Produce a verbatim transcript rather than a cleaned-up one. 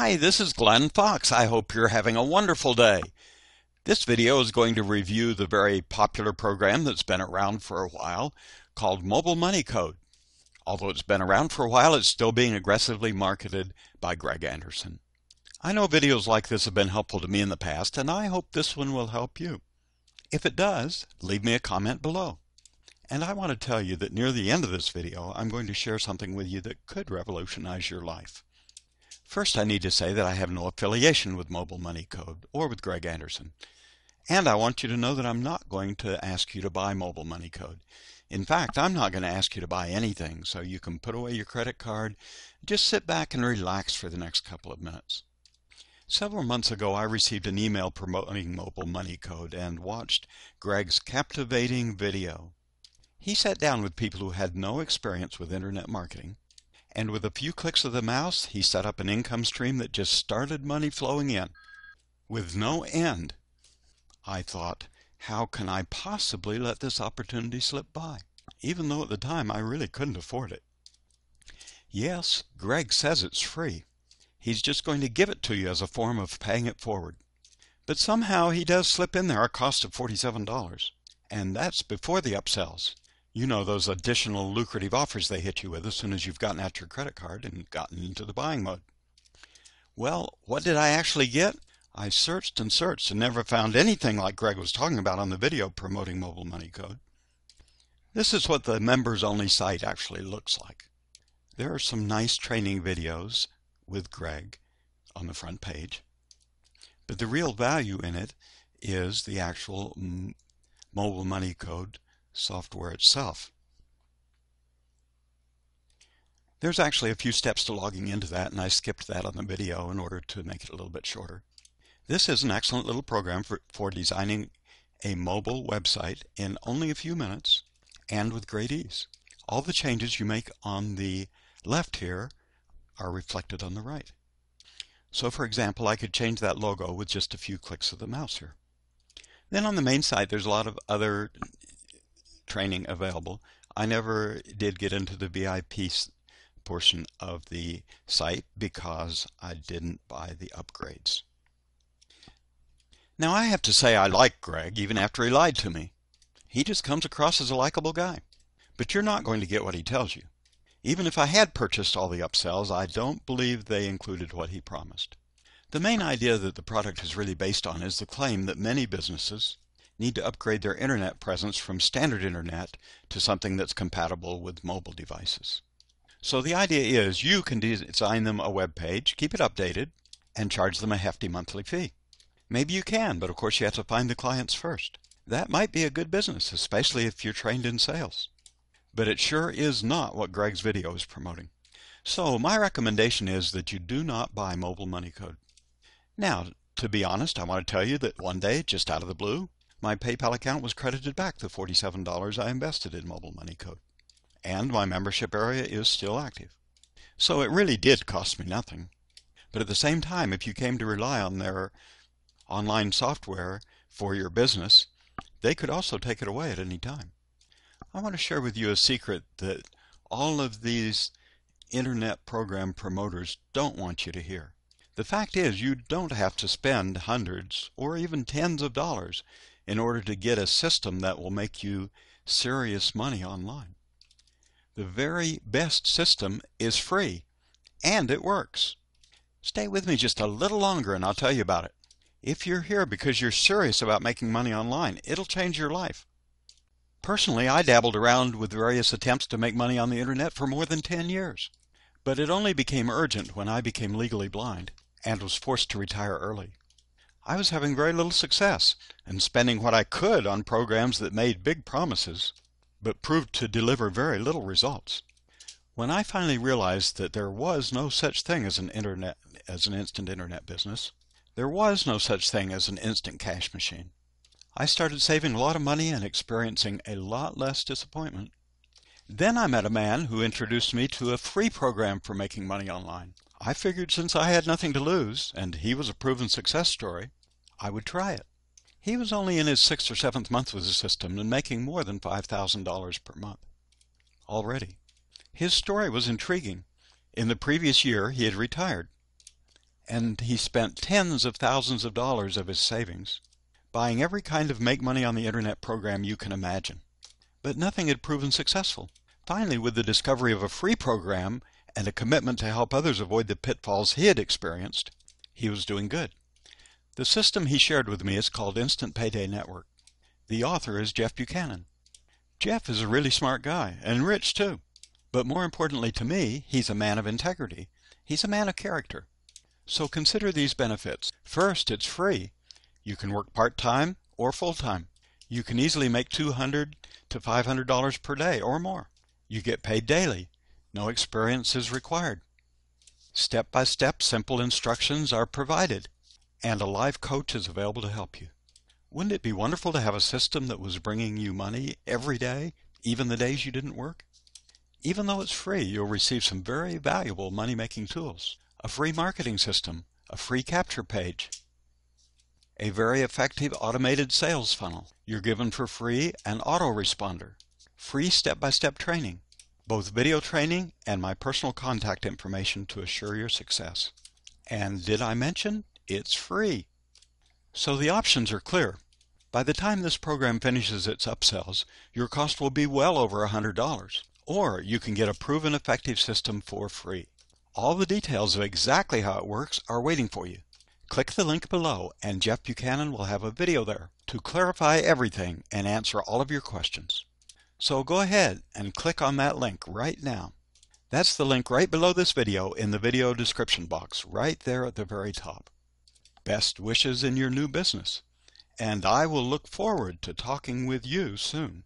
Hi, this is Glenn Fox. I hope you're having a wonderful day. This video is going to review the very popular program that's been around for a while called Mobile Money Code. Although it's been around for a while, it's still being aggressively marketed by Greg Anderson. I know videos like this have been helpful to me in the past, and I hope this one will help you. If it does, leave me a comment below. And I want to tell you that near the end of this video, I'm going to share something with you that could revolutionize your life. First, I need to say that I have no affiliation with Mobile Money Code or with Greg Anderson. And I want you to know that I'm not going to ask you to buy Mobile Money Code. In fact, I'm not going to ask you to buy anything, so you can put away your credit card, just sit back and relax for the next couple of minutes. Several months ago, I received an email promoting Mobile Money Code and watched Greg's captivating video. He sat down with people who had no experience with internet marketing, and with a few clicks of the mouse, he set up an income stream that just started money flowing in, with no end. I thought, how can I possibly let this opportunity slip by? Even though at the time I really couldn't afford it. Yes, Greg says it's free. He's just going to give it to you as a form of paying it forward. But somehow he does slip in there a cost of forty-seven dollars. And that's before the upsells. You know, those additional lucrative offers they hit you with as soon as you've gotten out your credit card and gotten into the buying mode. Well, what did I actually get? I searched and searched and never found anything like Greg was talking about on the video promoting Mobile Money Code. This is what the members-only site actually looks like. There are some nice training videos with Greg on the front page, but the real value in it is the actual Mobile Money Code software itself. There's actually a few steps to logging into that, and I skipped that on the video in order to make it a little bit shorter. This is an excellent little program for, for designing a mobile website in only a few minutes and with great ease. All the changes you make on the left here are reflected on the right. So for example, I could change that logo with just a few clicks of the mouse here. Then on the main site there's a lot of other training available. I never did get into the V I P portion of the site because I didn't buy the upgrades. Now I have to say I like Greg even after he lied to me. He just comes across as a likable guy. But you're not going to get what he tells you. Even if I had purchased all the upsells, I don't believe they included what he promised. The main idea that the product is really based on is the claim that many businesses need to upgrade their internet presence from standard internet to something that's compatible with mobile devices. So the idea is you can design them a web page, keep it updated, and charge them a hefty monthly fee. Maybe you can, but of course you have to find the clients first. That might be a good business, especially if you're trained in sales. But it sure is not what Greg's video is promoting. So my recommendation is that you do not buy Mobile Money Code. Now, to be honest, I want to tell you that one day, just out of the blue, my PayPal account was credited back the forty-seven dollars I invested in Mobile Money Code. And my membership area is still active. So it really did cost me nothing. But at the same time, if you came to rely on their online software for your business, they could also take it away at any time. I want to share with you a secret that all of these internet program promoters don't want you to hear. The fact is, you don't have to spend hundreds or even tens of dollars in order to get a system that will make you serious money online. The very best system is free, and it works. Stay with me just a little longer and I'll tell you about it. If you're here because you're serious about making money online, it'll change your life. Personally, I dabbled around with various attempts to make money on the internet for more than ten years, but it only became urgent when I became legally blind and was forced to retire early. I was having very little success and spending what I could on programs that made big promises but proved to deliver very little results. When I finally realized that there was no such thing as an internet as an instant internet business, there was no such thing as an instant cash machine, I started saving a lot of money and experiencing a lot less disappointment. Then I met a man who introduced me to a free program for making money online. I figured since I had nothing to lose and he was a proven success story, I would try it. He was only in his sixth or seventh month with the system and making more than five thousand dollars per month already. His story was intriguing. In the previous year, he had retired and he spent tens of thousands of dollars of his savings buying every kind of make money on the internet program you can imagine. But nothing had proven successful. Finally, with the discovery of a free program and a commitment to help others avoid the pitfalls he had experienced, he was doing good. The system he shared with me is called Instant Payday Network. The author is Jeff Buchanan. Jeff is a really smart guy, and rich too. But more importantly to me, he's a man of integrity. He's a man of character. So consider these benefits. First, it's free. You can work part-time or full-time. You can easily make two hundred to five hundred dollars per day or more. You get paid daily. No experience is required. Step-by-step simple instructions are provided, and a live coach is available to help you. Wouldn't it be wonderful to have a system that was bringing you money every day, even the days you didn't work? Even though it's free, you'll receive some very valuable money-making tools, a free marketing system, a free capture page, a very effective automated sales funnel. You're given for free an autoresponder, free step-by-step training, both video training and my personal contact information to assure your success. And did I mention it's free? So the options are clear. By the time this program finishes its upsells, your cost will be well over one hundred dollars, or you can get a proven effective system for free. All the details of exactly how it works are waiting for you. Click the link below, and Jeff Buchanan will have a video there to clarify everything and answer all of your questions. So go ahead and click on that link right now. That's the link right below this video in the video description box, right there at the very top. Best wishes in your new business, and I will look forward to talking with you soon.